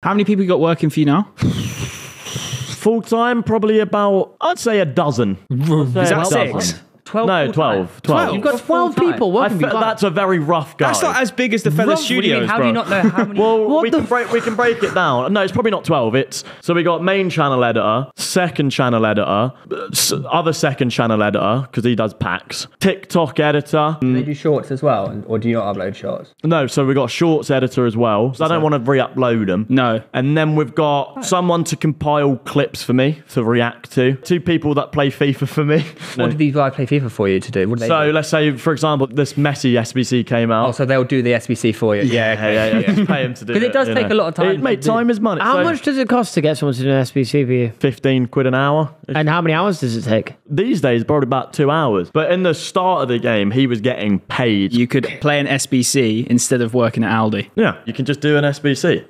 How many people you got working for you now? Full-time, probably about, I'd say a dozen. Is that 6? 12? No, 12. You've got 12 people working for you. That's a very rough guy. That's not as big as the Fellas Studios, bro. How do you not know how many? Well, we can break it down. No, it's probably not 12. So we got main channel editor, second channel editor, other second channel editor, because he does packs, TikTok editor. Do they do shorts as well, or do you not upload shorts? No, so we got shorts editor as well. So I don't want to re-upload them. No. And then we've got someone to compile clips for me to react to. 2 people that play FIFA for me. What did these guys play FIFA? For you to do. So let's say, for example, this Messi SBC came out. Oh, so they'll do the SBC for you. Yeah. Just pay him to do it. Because it does take a lot of time. Mate, time is money. How much does it cost to get someone to do an SBC for you? 15 quid an hour. And how many hours does it take? These days, probably about 2 hours. But in the start of the game, he was getting paid. You could play an SBC instead of working at Aldi. Yeah, you can just do an SBC.